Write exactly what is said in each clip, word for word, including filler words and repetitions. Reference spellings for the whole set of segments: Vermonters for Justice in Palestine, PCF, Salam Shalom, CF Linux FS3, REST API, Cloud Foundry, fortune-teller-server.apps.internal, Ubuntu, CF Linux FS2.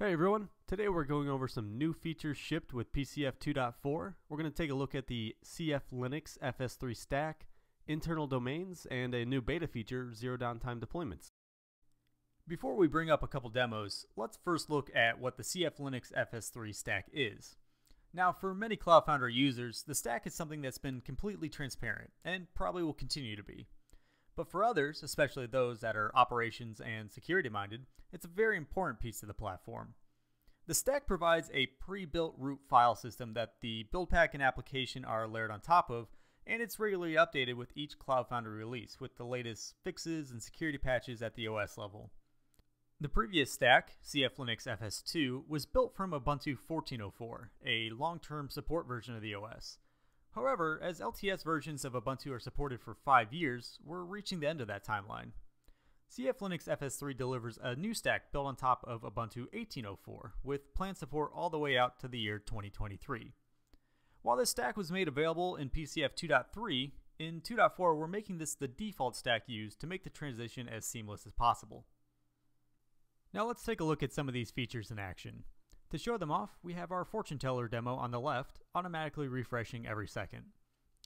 Hey everyone, today we're going over some new features shipped with P C F two point four. We're going to take a look at the C F Linux F S three stack, internal domains, and a new beta feature, zero downtime deployments. Before we bring up a couple demos, let's first look at what the C F Linux F S three stack is. Now, for many Cloud Foundry users, the stack is something that's been completely transparent and probably will continue to be. But for others, especially those that are operations and security minded, it's a very important piece of the platform. The stack provides a pre-built root file system that the build pack and application are layered on top of, and it's regularly updated with each Cloud Foundry release with the latest fixes and security patches at the O S level. The previous stack, C F Linux F S two, was built from Ubuntu fourteen oh four, a long-term support version of the O S. However, as L T S versions of Ubuntu are supported for five years, we're reaching the end of that timeline. C F Linux F S three delivers a new stack built on top of Ubuntu eighteen oh four, with planned support all the way out to the year twenty twenty-three. While this stack was made available in P C F two point three, in two point four we're making this the default stack used to make the transition as seamless as possible. Now let's take a look at some of these features in action. To show them off, we have our fortune teller demo on the left, automatically refreshing every second.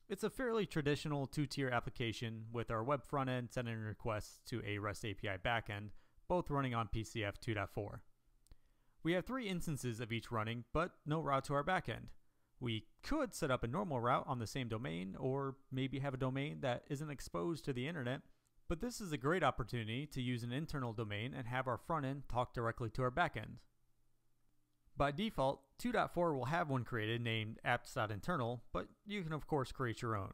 It's a fairly traditional two-tier application with our web front end sending requests to a REST A P I backend, both running on P C F two point four. We have three instances of each running, but no route to our backend. We could set up a normal route on the same domain, or maybe have a domain that isn't exposed to the internet, but this is a great opportunity to use an internal domain and have our front end talk directly to our backend. By default, two point four will have one created named apps.internal, but you can of course create your own.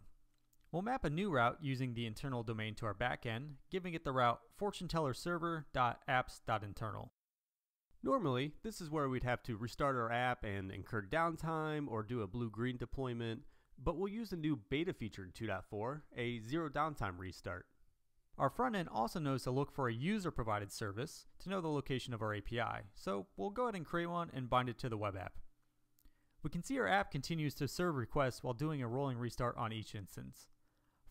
We'll map a new route using the internal domain to our backend, giving it the route fortune-teller-server.apps.internal. Normally, this is where we'd have to restart our app and incur downtime or do a blue-green deployment, but we'll use a new beta feature in two point four, a zero downtime restart. Our front end also knows to look for a user-provided service to know the location of our A P I, so we'll go ahead and create one and bind it to the web app. We can see our app continues to serve requests while doing a rolling restart on each instance.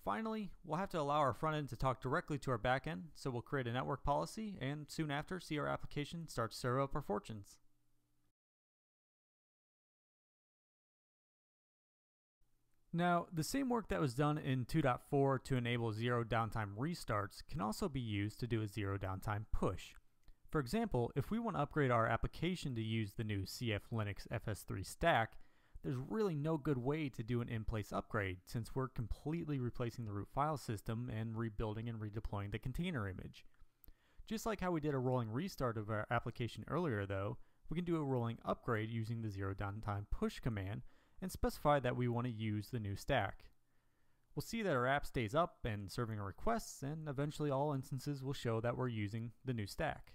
Finally, we'll have to allow our front end to talk directly to our back end, so we'll create a network policy and soon after see our application start to serve up our fortunes. Now, the same work that was done in two point four to enable zero downtime restarts can also be used to do a zero downtime push. For example, if we want to upgrade our application to use the new C F Linux F S three stack, there's really no good way to do an in-place upgrade since we're completely replacing the root file system and rebuilding and redeploying the container image. Just like how we did a rolling restart of our application earlier though, we can do a rolling upgrade using the zero downtime push command and specify that we want to use the new stack. We'll see that our app stays up and serving our requests, and eventually all instances will show that we're using the new stack.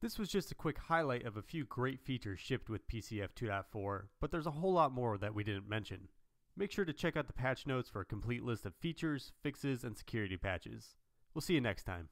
This was just a quick highlight of a few great features shipped with P C F two point four, but there's a whole lot more that we didn't mention. Make sure to check out the patch notes for a complete list of features, fixes, and security patches. We'll see you next time.